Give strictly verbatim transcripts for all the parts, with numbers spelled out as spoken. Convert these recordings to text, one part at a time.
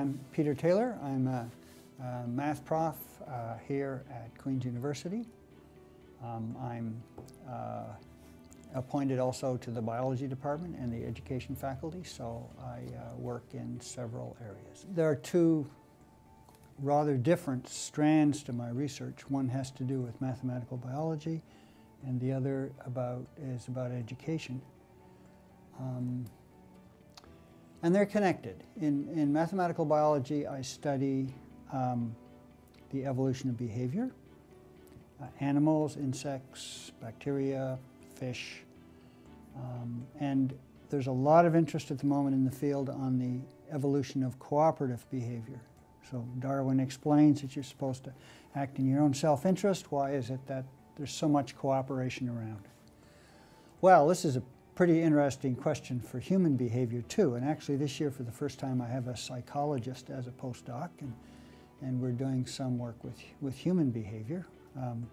I'm Peter Taylor. I'm a, a math prof uh, here at Queen's University. Um, I'm uh, appointed also to the biology department and the education faculty, so I uh, work in several areas. There are two rather different strands to my research. One has to do with mathematical biology, and the other about is about education. Um, and they're connected. In, in mathematical biology, I study um, the evolution of behavior, uh, animals, insects, bacteria, fish, um, and there's a lot of interest at the moment in the field on the evolution of cooperative behavior. So Darwin explains that you're supposed to act in your own self-interest. Why is it that there's so much cooperation around? Well, this is a pretty interesting question for human behavior too, and actually this year for the first time I have a psychologist as a postdoc, and, and we're doing some work with, with human behavior. Um,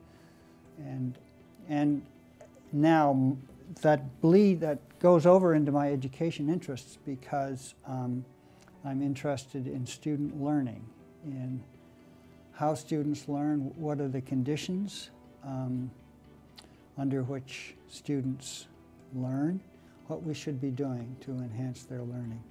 and, and now that bleed, that goes over into my education interests because um, I'm interested in student learning, in how students learn, what are the conditions um, under which students learn, what we should be doing to enhance their learning.